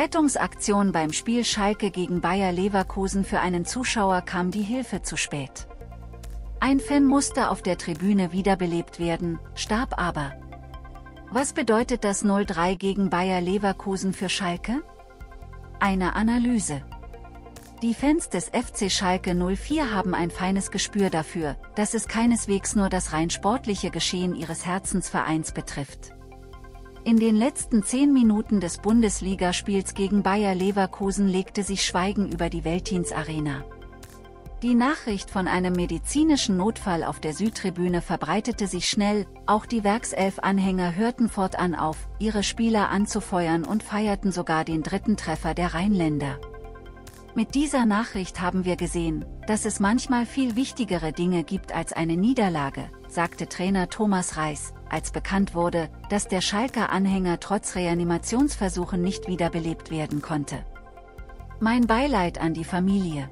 Rettungsaktion beim Spiel Schalke gegen Bayer Leverkusen. Für einen Zuschauer kam die Hilfe zu spät. Ein Fan musste auf der Tribüne wiederbelebt werden, starb aber. Was bedeutet das 0:3 gegen Bayer Leverkusen für Schalke? Eine Analyse. Die Fans des FC Schalke 04 haben ein feines Gespür dafür, dass es keineswegs nur das rein sportliche Geschehen ihres Herzensvereins betrifft. In den letzten 10 Minuten des Bundesligaspiels gegen Bayer Leverkusen legte sich Schweigen über die Veltins-Arena. Die Nachricht von einem medizinischen Notfall auf der Südtribüne verbreitete sich schnell, auch die Werkself-Anhänger hörten fortan auf, ihre Spieler anzufeuern und feierten sogar den dritten Treffer der Rheinländer. Mit dieser Nachricht haben wir gesehen, dass es manchmal viel wichtigere Dinge gibt als eine Niederlage, sagte Trainer Thomas Reis, als bekannt wurde, dass der Schalker Anhänger trotz Reanimationsversuchen nicht wiederbelebt werden konnte. Mein Beileid an die Familie.